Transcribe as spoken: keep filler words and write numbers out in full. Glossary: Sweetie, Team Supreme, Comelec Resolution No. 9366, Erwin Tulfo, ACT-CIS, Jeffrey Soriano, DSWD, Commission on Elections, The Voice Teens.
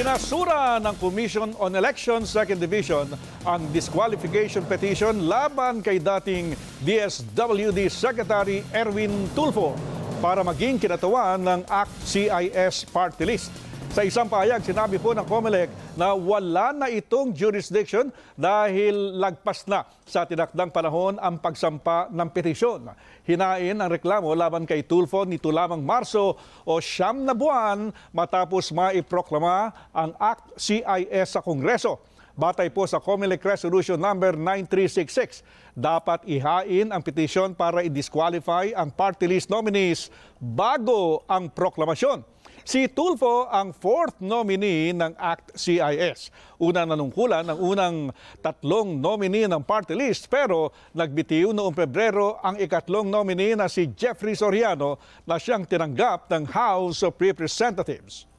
Binasura ng Commission on Elections second Division ang disqualification petition laban kay dating D S W D Secretary Erwin Tulfo para maging kinatawan ng A C T C I S party list. Sa isang pahayag, sinabi po ng Comelec na wala na itong jurisdiction dahil lagpas na sa tinakdang panahon ang pagsampa ng petisyon. Hinain ang reklamo laban kay Tulfo nito lamang Marso o siyam na buwan matapos maiproklama ang A C T C I S sa Kongreso. Batay po sa Comelec Resolution number nine three six six, dapat ihain ang petisyon para i-disqualify ang party list nominees bago ang proklamasyon. Si Tulfo ang fourth nominee ng A C T C I S. Unang nanungkulan ang unang tatlong nominee ng party list pero nagbitiw noong Pebrero ang ikatlong nominee na si Jeffrey Soriano na siyang tinanggap ng House of Representatives.